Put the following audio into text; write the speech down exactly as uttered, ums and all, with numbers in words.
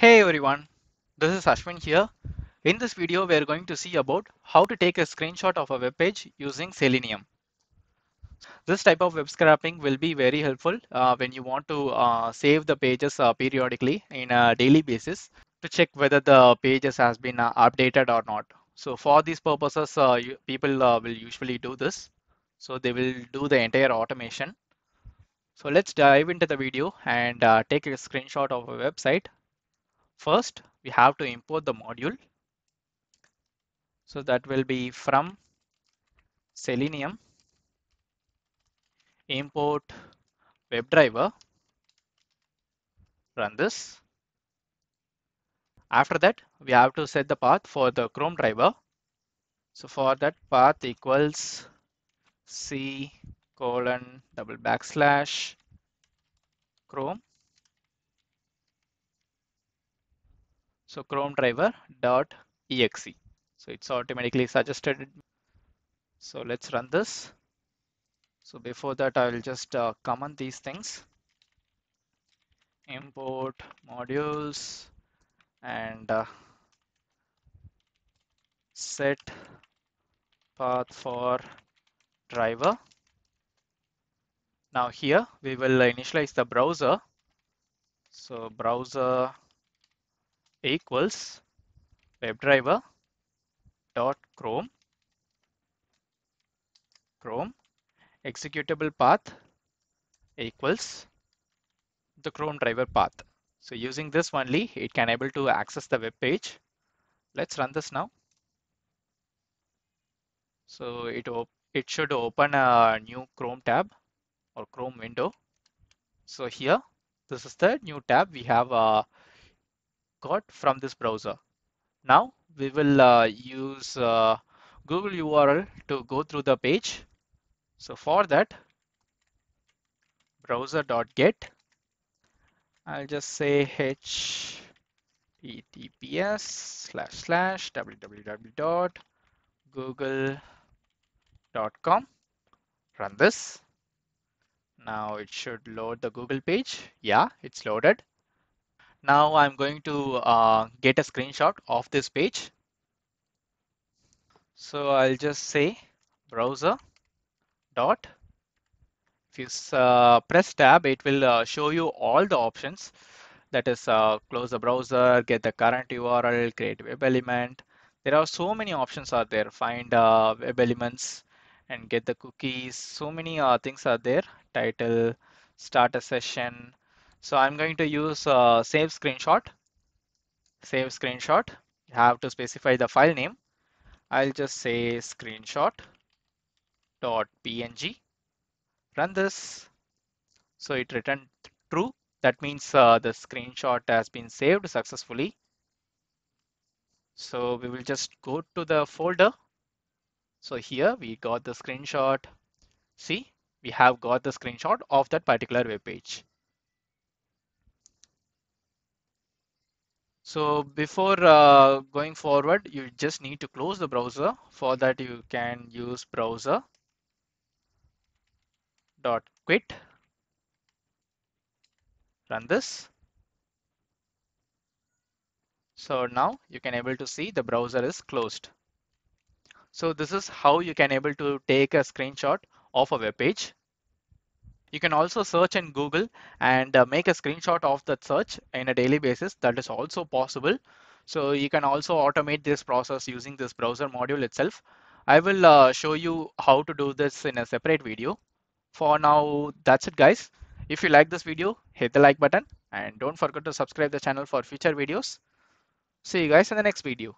Hey everyone, this is Ashwin here. In this video, we are going to see about how to take a screenshot of a web page using Selenium. This type of web scraping will be very helpful uh, when you want to uh, save the pages uh, periodically in a daily basis to check whether the pages has been uh, updated or not. So for these purposes, uh, you, people uh, will usually do this. So they will do the entire automation. So let's dive into the video and uh, take a screenshot of a website. First, we have to import the module. So that will be from Selenium, import webdriver, run this. After that, we have to set the path for the Chrome driver. So for that, path equals C colon double backslash Chrome. So Chrome driver dot exe. So it's automatically suggested. So let's run this. So before that, I will just uh, comment these things. Import modules and uh, set path for driver. Now here we will initialize the browser. So browser equals webdriver dot chrome chrome executable path equals the Chrome driver path. So using this only, it can able to access the web page. Let's run this now. So it op it should open a new Chrome tab or Chrome window. So here, this is the new tab we have uh, got from this browser. Now we will uh, use uh, Google U R L to go through the page. So for that, browser.get, I'll just say https slash slash www dot google dot com, run this. Now it should load the Google page. Yeah, it's loaded. Now I'm going to uh, get a screenshot of this page. So I'll just say browser dot. If you uh, press tab, it will uh, show you all the options. That is, uh, close the browser, get the current U R L, create web element. There are so many options are there. Find uh, web elements and get the cookies. So many uh, things are there. Title, start a session. So I'm going to use uh, save screenshot. Save screenshot. You have to specify the file name. I'll just say screenshot dot P N G. Run this. So it returned true. That means uh, the screenshot has been saved successfully. So we will just go to the folder. So here we got the screenshot. See, we have got the screenshot of that particular web page. So before uh, going forward, you just need to close the browser. For that, you can use browser dot quit. Run this. So now you can able to see the browser is closed. So this is how you can able to take a screenshot of a web page. You can also search in Google and uh, make a screenshot of that search in a daily basis. That is also possible. So you can also automate this process using this browser module itself. I will uh, show you how to do this in a separate video. For now, that's it guys. If you like this video, hit the like button and don't forget to subscribe the channel for future videos. See you guys in the next video.